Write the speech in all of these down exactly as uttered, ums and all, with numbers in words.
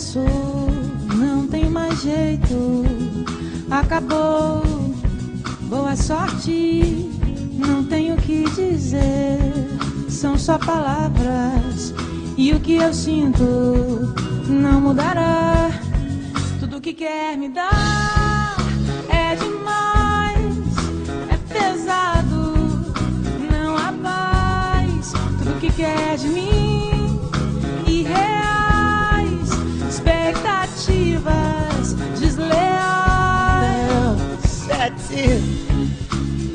começou, não tem mais jeito, acabou, boa sorte, não tenho o que dizer, são só palavras, e o que eu sinto não mudará, tudo que quer me dar é demais, é pesado, não há paz, tudo que quer de mim, irreais, expectativas desleais. That's it,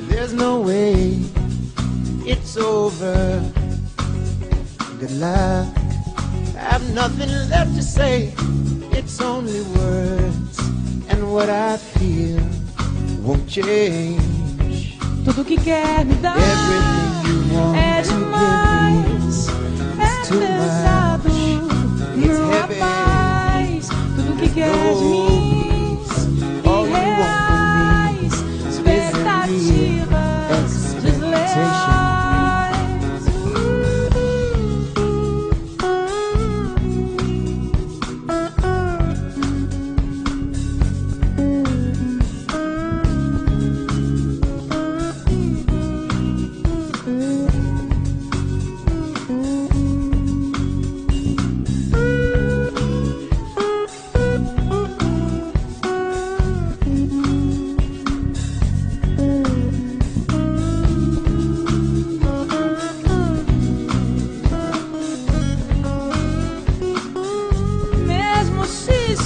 there's no way, it's over, good luck, I have nothing left to say, it's only words, and what I feel won't change. Tudo que quer me dar é demais, é pesado, não há paz, tudo que quer de mim, irreais, expectativas desleais.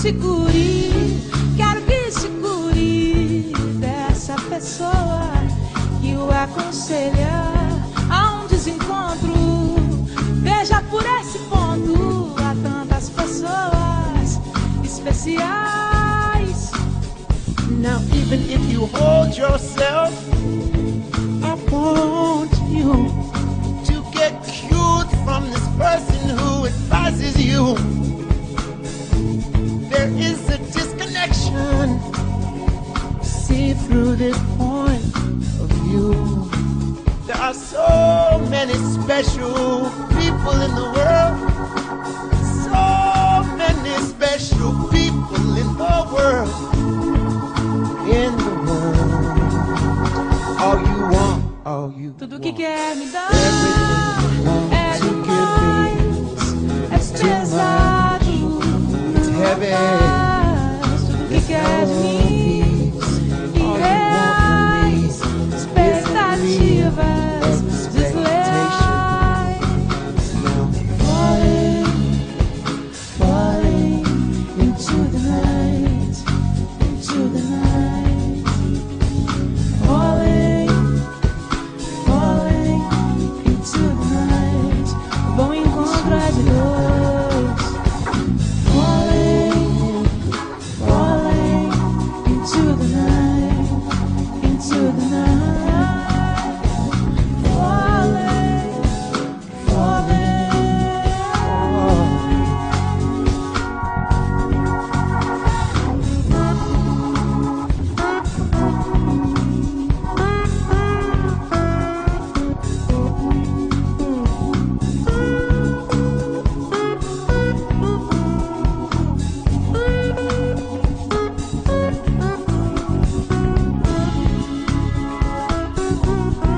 Segure, quero que segure dessa pessoa que o aconselha a um desencontro. Veja por esse ponto, há tantas pessoas especiais. Now even if you hold yourself, I want you to get cured from this person who advises you. There is a disconnection, see through this point of view. There are so many special people in the world, so many special people in the world, in the world. All you want, all you want, tudo que quer me dar é demais, é pesado. Paz, tudo que quer de mim, irreais, expectativas desleais. Falling, falling into the night, into the night. Falling, falling into the night. Vão encontrar de novo. Oh,